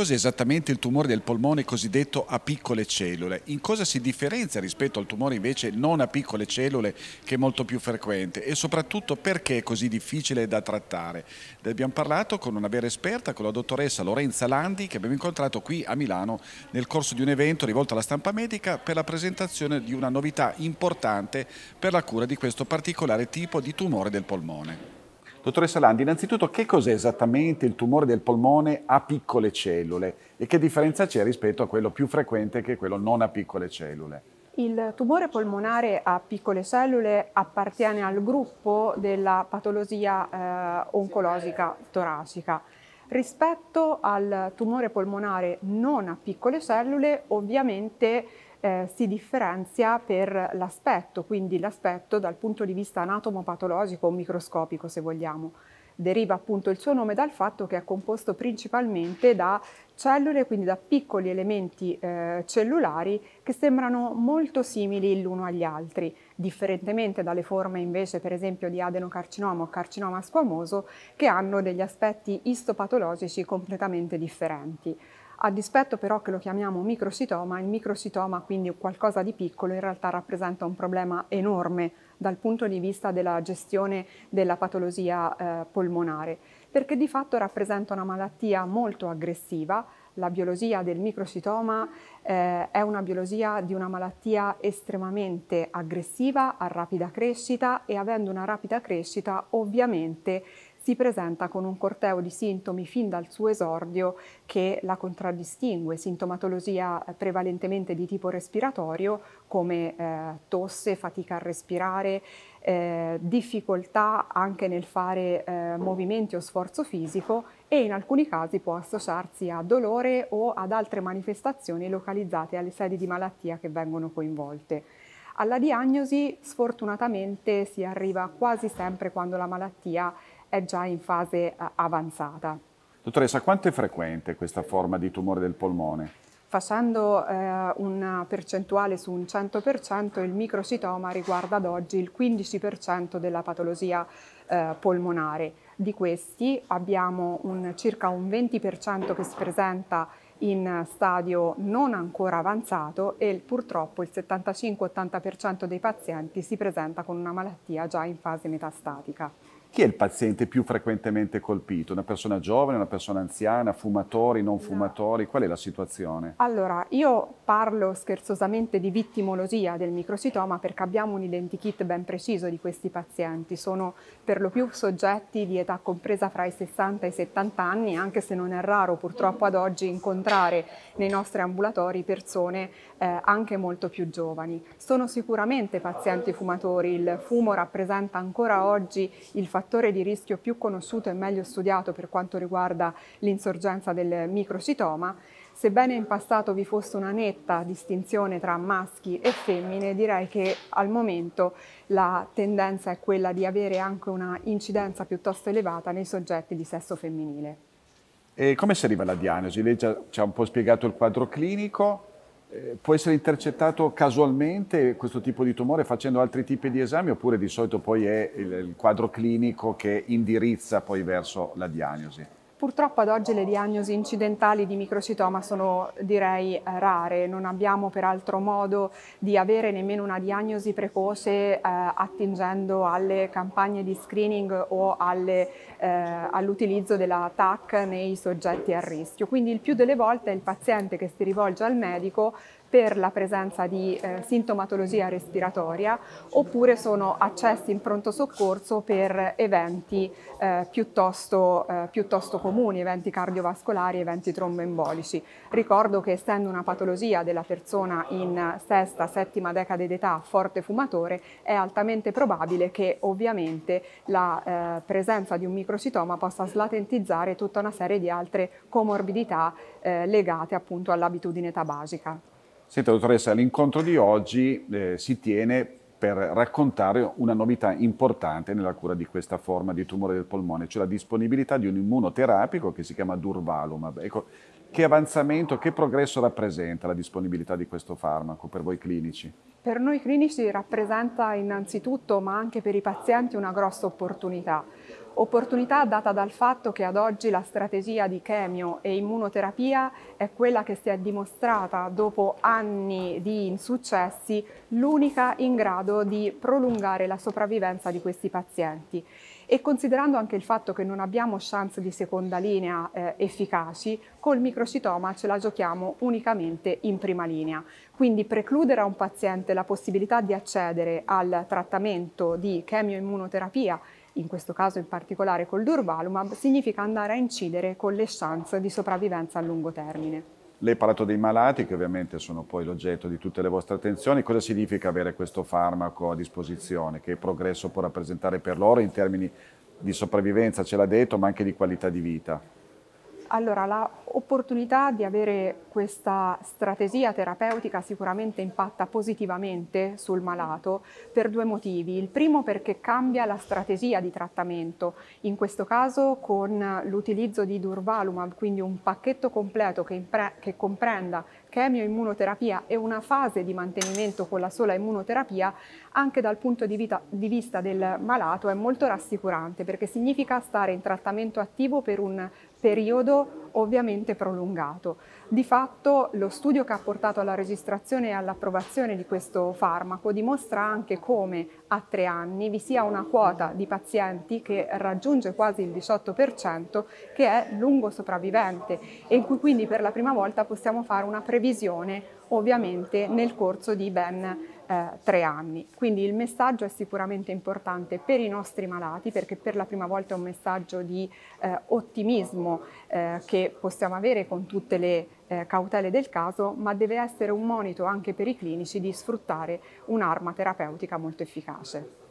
Cos'è esattamente il tumore del polmone cosiddetto a piccole cellule? In cosa si differenzia rispetto al tumore invece non a piccole cellule, che è molto più frequente? E soprattutto perché è così difficile da trattare? Ne abbiamo parlato con una vera esperta, con la dottoressa Lorenza Landi, che abbiamo incontrato qui a Milano nel corso di un evento rivolto alla stampa medica per la presentazione di una novità importante per la cura di questo particolare tipo di tumore del polmone. Dottoressa Landi, innanzitutto che cos'è esattamente il tumore del polmone a piccole cellule e che differenza c'è rispetto a quello più frequente che è quello non a piccole cellule? Il tumore polmonare a piccole cellule appartiene al gruppo della patologia oncologica toracica. Rispetto al tumore polmonare non a piccole cellule, ovviamente si differenzia per l'aspetto, quindi l'aspetto dal punto di vista anatomopatologico o microscopico, se vogliamo. Deriva appunto il suo nome dal fatto che è composto principalmente da cellule, quindi da piccoli elementi cellulari che sembrano molto simili l'uno agli altri, differentemente dalle forme invece per esempio di adenocarcinoma o carcinoma squamoso, che hanno degli aspetti istopatologici completamente differenti. A dispetto però che lo chiamiamo microcitoma, il microcitoma, quindi qualcosa di piccolo, in realtà rappresenta un problema enorme dal punto di vista della gestione della patologia polmonare, perché di fatto rappresenta una malattia molto aggressiva. La biologia del microcitoma è una biologia di una malattia estremamente aggressiva, a rapida crescita, e avendo una rapida crescita ovviamente si presenta con un corteo di sintomi fin dal suo esordio che la contraddistingue, sintomatologia prevalentemente di tipo respiratorio come tosse, fatica a respirare, difficoltà anche nel fare movimenti o sforzo fisico, e in alcuni casi può associarsi a dolore o ad altre manifestazioni localizzate alle sedi di malattia che vengono coinvolte. Alla diagnosi sfortunatamente si arriva quasi sempre quando la malattia è già in fase avanzata. Dottoressa, quanto è frequente questa forma di tumore del polmone? Facendo una percentuale su un 100%, il microcitoma riguarda ad oggi il 15% della patologia polmonare. Di questi abbiamo circa un 20% che si presenta in stadio non ancora avanzato e purtroppo il 75-80% dei pazienti si presenta con una malattia già in fase metastatica. Chi è il paziente più frequentemente colpito? Una persona giovane, una persona anziana, fumatori, non fumatori? Qual è la situazione? Allora, io parlo scherzosamente di vittimologia del microcitoma perché abbiamo un identikit ben preciso di questi pazienti. Sono per lo più soggetti di età compresa fra i 60 e i 70 anni, anche se non è raro purtroppo ad oggi incontrare nei nostri ambulatori persone anche molto più giovani. Sono sicuramente pazienti fumatori. Il fumo rappresenta ancora oggi il fattore di rischio più conosciuto e meglio studiato per quanto riguarda l'insorgenza del microcitoma. Sebbene in passato vi fosse una netta distinzione tra maschi e femmine, direi che al momento la tendenza è quella di avere anche una incidenza piuttosto elevata nei soggetti di sesso femminile. E come si arriva alla diagnosi? Lei già ci ha un po' spiegato il quadro clinico. Può essere intercettato casualmente questo tipo di tumore facendo altri tipi di esami, oppure di solito poi è il quadro clinico che indirizza poi verso la diagnosi? Purtroppo ad oggi le diagnosi incidentali di microcitoma sono, direi, rare. Non abbiamo peraltro modo di avere nemmeno una diagnosi precoce attingendo alle campagne di screening o all'utilizzo della TAC nei soggetti a rischio. Quindi il più delle volte è il paziente che si rivolge al medico per la presenza di sintomatologia respiratoria, oppure sono accessi in pronto soccorso per eventi piuttosto comuni, eventi cardiovascolari, eventi tromboembolici. Ricordo che essendo una patologia della persona in sesta, settima decade d'età, forte fumatore, è altamente probabile che ovviamente la presenza di un microcitoma possa slatentizzare tutta una serie di altre comorbidità legate appunto all'abitudine tabagica. Senta dottoressa, l'incontro di oggi si tiene per raccontare una novità importante nella cura di questa forma di tumore del polmone, cioè la disponibilità di un immunoterapico che si chiama Durvalumab. Ecco, che avanzamento, che progresso rappresenta la disponibilità di questo farmaco per voi clinici? Per noi clinici rappresenta innanzitutto, ma anche per i pazienti, una grossa opportunità. Opportunità data dal fatto che ad oggi la strategia di chemio e immunoterapia è quella che si è dimostrata, dopo anni di insuccessi, l'unica in grado di prolungare la sopravvivenza di questi pazienti. E considerando anche il fatto che non abbiamo chance di seconda linea efficaci, col microcitoma ce la giochiamo unicamente in prima linea. Quindi precludere a un paziente la possibilità di accedere al trattamento di chemioimmunoterapia, in questo caso in particolare col Durvalumab, significa andare a incidere con le chance di sopravvivenza a lungo termine. Lei ha parlato dei malati, che ovviamente sono poi l'oggetto di tutte le vostre attenzioni. Cosa significa avere questo farmaco a disposizione? Che progresso può rappresentare per loro in termini di sopravvivenza, ce l'ha detto, ma anche di qualità di vita? Allora, l'opportunità di avere questa strategia terapeutica sicuramente impatta positivamente sul malato per due motivi. Il primo perché cambia la strategia di trattamento, in questo caso con l'utilizzo di Durvalumab, quindi un pacchetto completo che comprenda chemioimmunoterapia e una fase di mantenimento con la sola immunoterapia. Anche dal punto di vista del malato è molto rassicurante, perché significa stare in trattamento attivo per un periodo ovviamente prolungato. Di fatto lo studio che ha portato alla registrazione e all'approvazione di questo farmaco dimostra anche come a 3 anni vi sia una quota di pazienti che raggiunge quasi il 18%, che è lungo sopravvivente e in cui quindi per la prima volta possiamo fare una previsione ovviamente nel corso di ben 3 anni. Quindi il messaggio è sicuramente importante per i nostri malati, perché per la prima volta è un messaggio di ottimismo che possiamo avere con tutte le cautele del caso, ma deve essere un monito anche per i clinici di sfruttare un'arma terapeutica molto efficace.